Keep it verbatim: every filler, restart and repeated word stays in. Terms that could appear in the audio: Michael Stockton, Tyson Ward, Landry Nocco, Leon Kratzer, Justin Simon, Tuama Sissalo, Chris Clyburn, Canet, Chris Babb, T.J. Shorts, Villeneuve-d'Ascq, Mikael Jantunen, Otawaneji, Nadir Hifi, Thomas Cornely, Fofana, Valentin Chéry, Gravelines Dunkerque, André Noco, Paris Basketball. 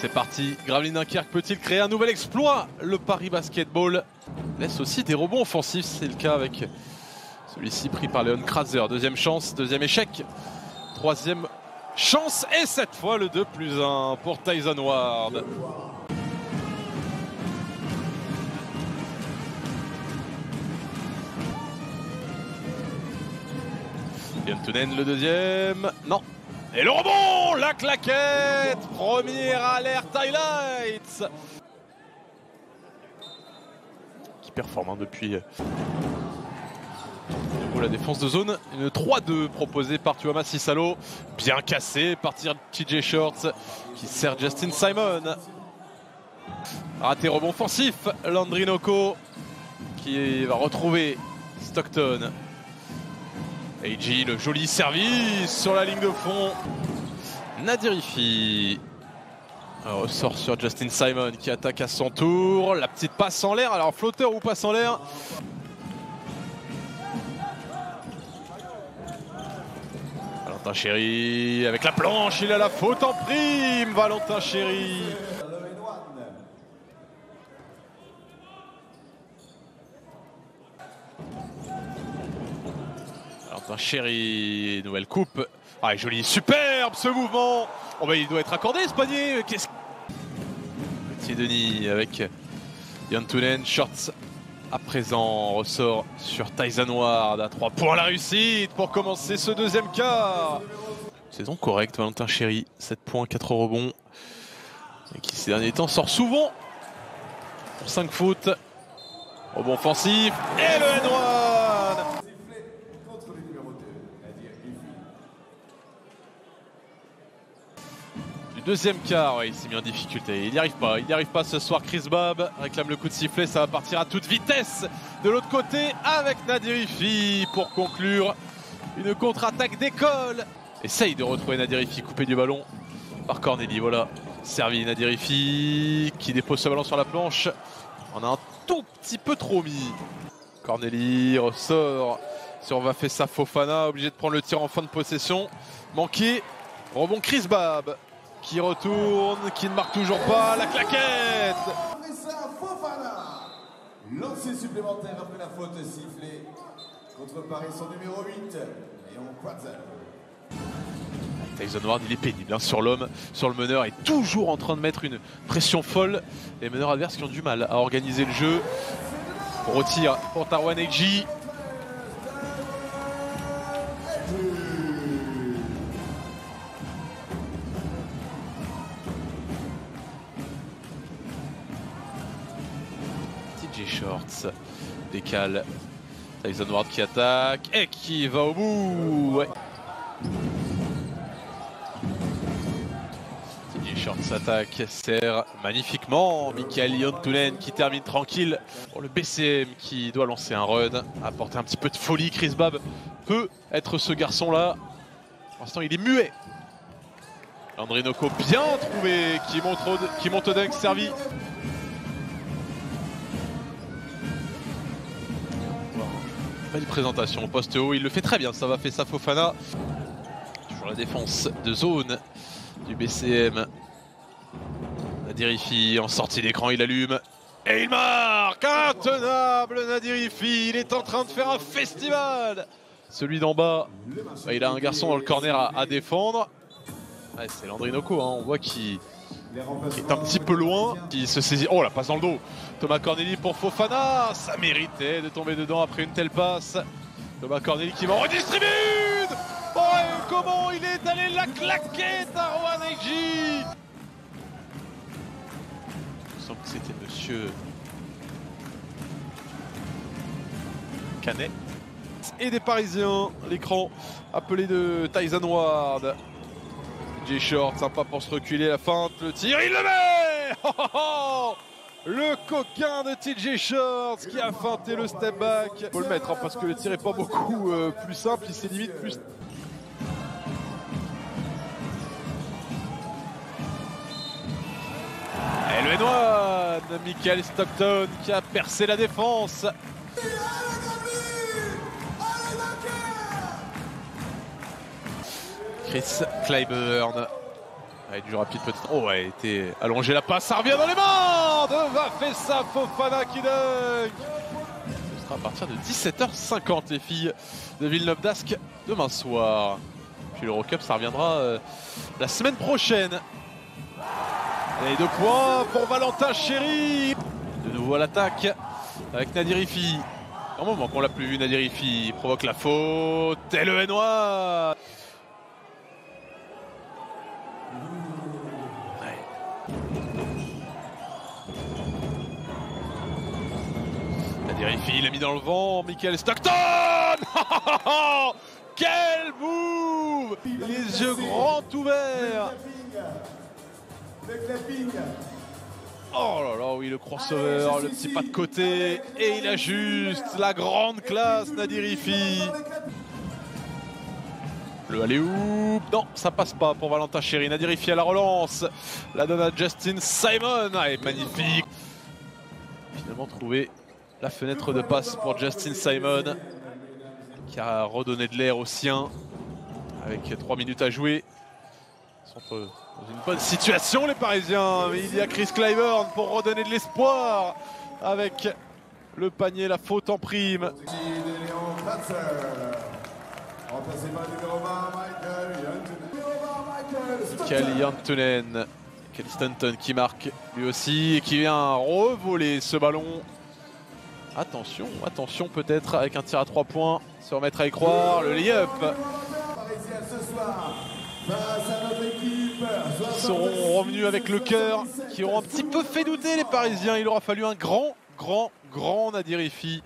C'est parti, Gravelines Dunkerque peut-il créer un nouvel exploit? Le Paris Basketball laisse aussi des rebonds offensifs, c'est le cas avec celui-ci pris par Leon Kratzer. Deuxième chance, deuxième échec, troisième chance et cette fois le deux plus un pour Tyson Ward. Jantunen le deuxième, non. Et le rebond, la claquette, première alerte highlights. Qui performe hein, depuis la défense de zone. Une trois deux proposée par Tuama Sissalo, bien cassée par T J. Shorts qui sert Justin Simon. Raté rebond offensif, Landry Nocco qui va retrouver Stockton. A J, le joli service sur la ligne de fond. Nadir Hifi ressort sur Justin Simon qui attaque à son tour. La petite passe en l'air, alors flotteur ou passe en l'air. Valentin Chéry avec la planche, il a la faute en prime, Valentin Chéry. Chéry, nouvelle coupe. Ah, joli, superbe ce mouvement. Oh, bah, il doit être accordé ce panier. Qu'est-ce... Petit Denis avec Jantunen. Shorts à présent ressort sur Tyson Ward à trois points. La réussite pour commencer ce deuxième quart. Saison correcte, Valentin Chéry. sept points, quatre rebonds. Et qui ces derniers temps sort souvent pour cinq fautes. Rebond offensif. Et le N un. Deuxième quart, ouais, il s'est mis en difficulté, il n'y arrive pas, il n'y arrive pas ce soir. Chris Babb réclame le coup de sifflet, ça va partir à toute vitesse de l'autre côté avec Nadir Hifi pour conclure une contre-attaque d'école. Essaye de retrouver Nadir Hifi, coupé du ballon par Cornely, voilà, servi Nadir Hifi qui dépose ce ballon sur la planche, on a un tout petit peu trop mis. Cornely ressort, si on va faire ça Fofana, obligé de prendre le tir en fin de possession, manqué, rebond Chris Babb. Qui retourne, qui ne marque toujours pas, la claquette. Lancé supplémentaire après la faute sifflée contre Paris, son numéro huit, Leon Kratzer. Tyson Ward, il est pénible hein, sur l'homme, sur le meneur, est toujours en train de mettre une pression folle. Les meneurs adverses qui ont du mal à organiser le jeu. On retire pour Otawaneji. Shorts décale Tyson Ward qui attaque et qui va au bout. Ouais. T J. Shorts attaque, sert magnifiquement. Mikael Jantunen qui termine tranquille pour le B C M qui doit lancer un run, apporter un petit peu de folie. Chris Babb peut être ce garçon là. Pour l'instant, il est muet. André Noco bien trouvé qui monte au, qui monte au dunk, servi. Belle présentation au poste haut, il le fait très bien, ça va faire ça Fofana. Toujours la défense de zone du B C M. Nadir Hifi en sortie d'écran, il allume. Et il marque, intenable Nadir Hifi, il est en train de faire un festival. Celui d'en bas, bah, il a un garçon dans le corner à, à défendre. Ouais, c'est Landry Nocco, hein, on voit qu'il est un petit peu loin, qui se saisit. Oh, la passe dans le dos. Thomas Cornely pour Fofana. Ça méritait de tomber dedans après une telle passe. Thomas Cornely qui va redistribuer. Oh, et comment il est allé la claquette à Otawaneji. Il me semble que c'était monsieur Canet. Et des Parisiens, l'écran appelé de Tyson Ward. Short, sympa pour se reculer, la feinte, le tir, il le met. Oh oh oh, le coquin de T J. Shorts qui a feinté le step back. Il faut le mettre hein, parce que le tir n'est pas beaucoup euh, plus simple, il s'est limite plus... Et le N un, Michael Stockton qui a percé la défense. Chris Clyburn Avec du rapide, peut-être. Oh, elle a été allongée, la passe, ça revient dans les mains de Vafessa Fofana qui dunk. Ce sera à partir de dix-sept heures cinquante, les filles de Villeneuve-d'Ascq demain soir. Puis l'Eurocup, ça reviendra euh, la semaine prochaine. Et deux points pour Valentin Chéry. De nouveau à l'attaque avec Nadir Hifi. Un moment qu'on l'a plus vu, Nadir Hifi. Il provoque la faute. Et le Hainois. Nadir Hifi, il a mis dans le vent. Michael Stockton. Quel move! Les yeux grands ouverts. Oh là là, oui, le crossover, allez, le petit pas de côté, allez, et il a juste la grande classe, Nadir Hifi. Le alley-oop, non, ça passe pas pour Valentin Chéry. Nadir Hifi à la relance, la donne à Justin Simon, ah, et magnifique. Finalement trouvé la fenêtre de passe pour Justin Simon, qui a redonné de l'air au sien, avec trois minutes à jouer. Sont dans une bonne situation les Parisiens, mais il y a Chris Clyburn pour redonner de l'espoir avec le panier, la faute en prime. Leon Kratzer, remplacé par le numéro vingt, Mikael Jantunen. Mikael Stanton qui marque lui aussi et qui vient revoler ce ballon. Attention, attention peut-être avec un tir à trois points, se remettre à y croire, le lay-up. Ils seront revenus avec le cœur, qui auront un petit peu fait douter les Parisiens. Il aura fallu un grand, grand, grand Nadir Hifi.